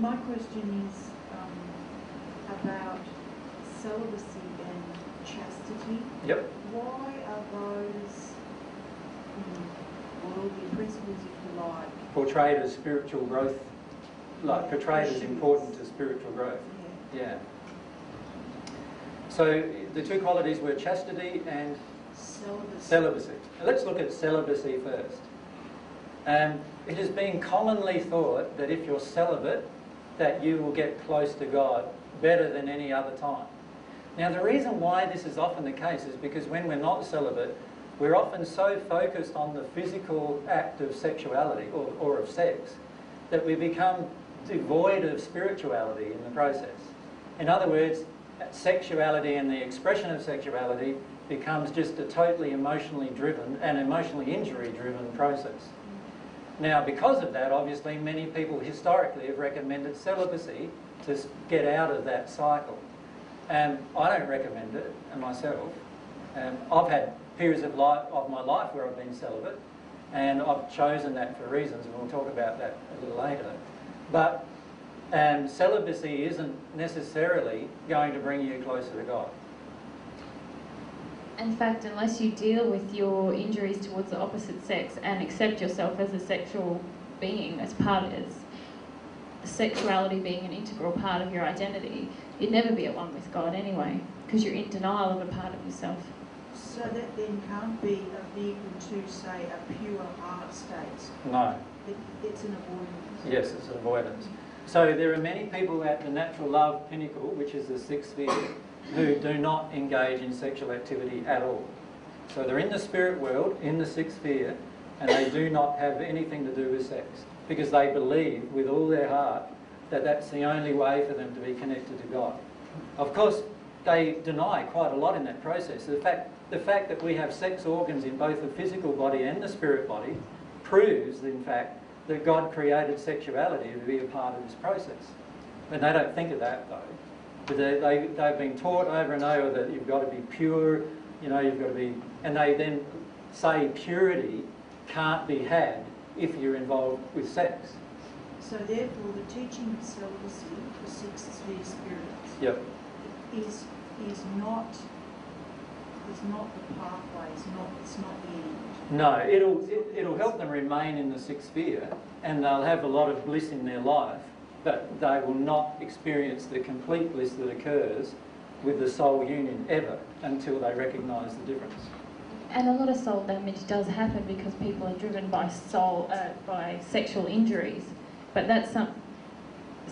My question is about celibacy and chastity. Yep. Why are those worldly principles, if you like, portrayed as spiritual growth? Like, yeah, portrayed as important to spiritual growth. Yeah. So the two qualities were chastity and celibacy. Now let's look at celibacy first. It has been commonly thought that if you're celibate, that you will get close to God better than any other time. Now the reason why this is often the case is because when we're not celibate, we're often so focused on the physical act of sexuality or of sex that we become devoid of spirituality in the process. In other words, sexuality and the expression of sexuality becomes just a totally emotionally driven and emotionally injury driven process. Now, because of that, obviously, many people historically have recommended celibacy to get out of that cycle. I don't recommend it myself. I've had periods of my life where I've been celibate, and I've chosen that for reasons, and we'll talk about that a little later. But celibacy isn't necessarily going to bring you closer to God. In fact, unless you deal with your injuries towards the opposite sex and accept yourself as a sexual being, as part of sexuality being an integral part of your identity, you'd never be at one with God anyway, because you're in denial of a part of yourself. So that then can't be a vehicle to, say, a pure heart state. No. It's an avoidance. Yes, it's an avoidance. So there are many people at the natural love pinnacle, which is the sixth sphere, who do not engage in sexual activity at all. So they're in the spirit world, in the sixth sphere, and they do not have anything to do with sex, because they believe with all their heart that that's the only way for them to be connected to God. Of course, they deny quite a lot in that process. The fact that we have sex organs in both the physical body and the spirit body proves, in fact, that God created sexuality to be a part of this process. And they don't think of that, though. They've been taught over and over that you've got to be pure, you know, you've got to be... And they then say purity can't be had if you're involved with sex. So therefore the teaching of celibacy for sixth sphere spirits, yep, is not the pathway, it's not the end. No, it'll help them remain in the sixth sphere, and they'll have a lot of bliss in their life, but they will not experience the complete bliss that occurs with the soul union ever until they recognise the difference. And a lot of soul damage does happen because people are driven by sexual injuries, but that's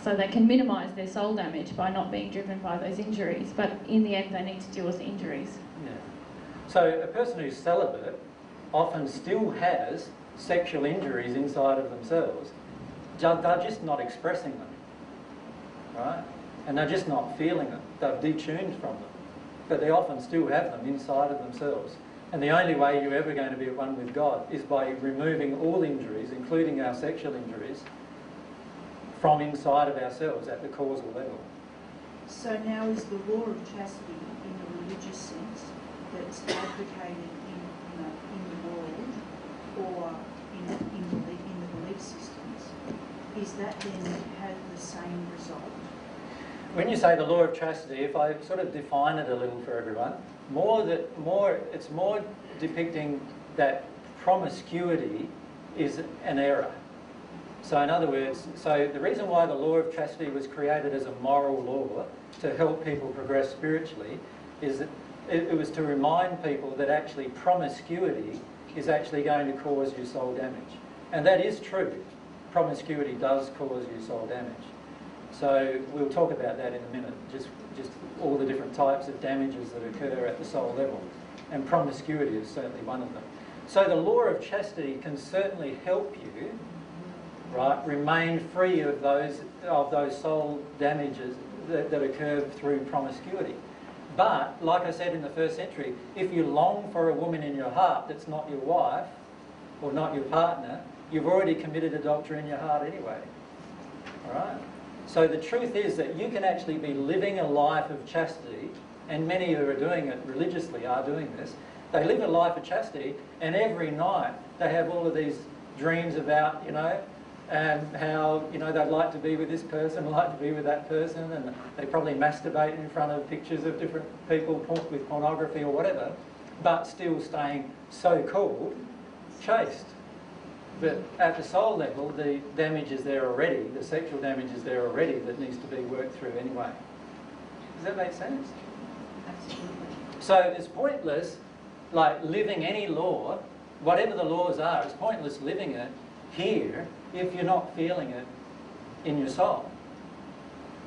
so they can minimise their soul damage by not being driven by those injuries, but in the end they need to deal with the injuries. Yeah. So a person who's celibate often still has sexual injuries inside of themselves. They're just not expressing them, right? And they're just not feeling them. They've detuned from them. But they often still have them inside of themselves. And the only way you're ever going to be at one with God is by removing all injuries, including our sexual injuries, from inside of ourselves at the causal level. So now is the law of chastity in a religious sense that's advocated in the world or in the belief system? Is that then had the same result? When you say the law of chastity, if I sort of define it a little for everyone, it's more depicting that promiscuity is an error. So in other words, so the reason why the law of chastity was created as a moral law to help people progress spiritually is that it was to remind people that actually promiscuity is actually going to cause you soul damage. And that is true. Promiscuity does cause you soul damage. So we'll talk about that in a minute, just all the different types of damages that occur at the soul level. And promiscuity is certainly one of them. So the law of chastity can certainly help you, right, remain free of those soul damages that occur through promiscuity. But, like I said in the first century, if you long for a woman in your heart that's not your wife or not your partner, you've already committed adultery in your heart anyway. All right? So the truth is that you can actually be living a life of chastity, and many who are doing it religiously are doing this. They live a life of chastity, and every night they have all of these dreams about, you know, and how, you know, they'd like to be with this person, like to be with that person, and they probably masturbate in front of pictures of different people with pornography or whatever, but still staying so-called chaste. But at the soul level, the damage is there already, the sexual damage is there already that needs to be worked through anyway. Does that make sense? Absolutely. So it's pointless, like, living any law, whatever the laws are, it's pointless living it here if you're not feeling it in your soul.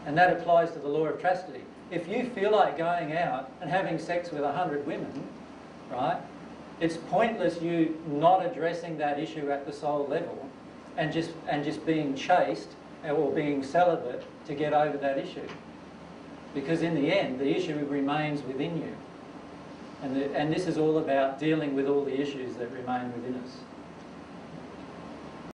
And that applies to the law of chastity. If you feel like going out and having sex with 100 women, right, it's pointless you not addressing that issue at the soul level and just being chaste or being celibate to get over that issue. Because in the end, the issue remains within you. And this is all about dealing with all the issues that remain within us.